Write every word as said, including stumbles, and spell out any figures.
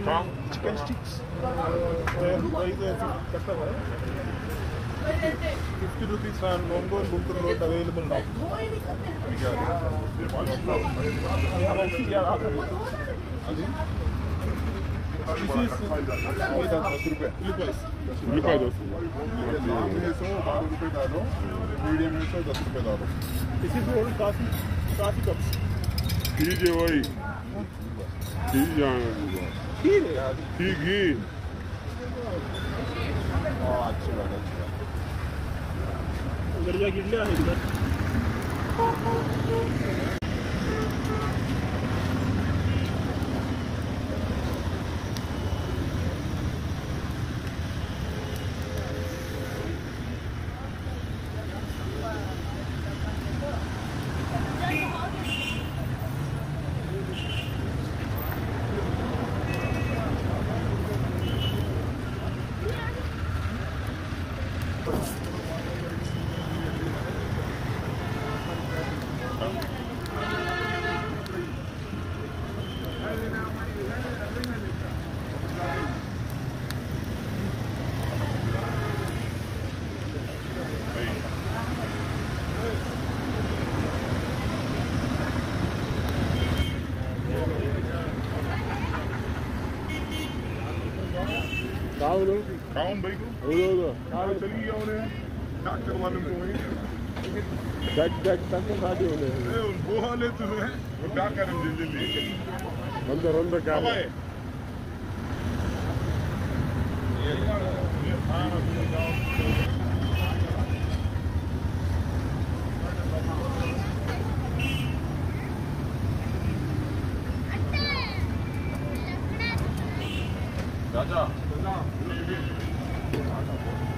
chicken sticks. They buy the fifty rupees for mango and butter not available now. This is old coffee, coffee cups. ठीक है भाई, ठीक जाना होगा, ठीक है, ठीक ही, ओह अच्छी बात है, उधर जा कितना है इधर, Kaun bhai? Oda oda. Kaun chali gaya unhe. Doctor wale ko hai. Jack jack tak khadi hole. Hey unko hole tumhe. Wo kya karam jilli le. Banda ronda kya hai? Ye ye khana bhi Raja, Raja, Raja.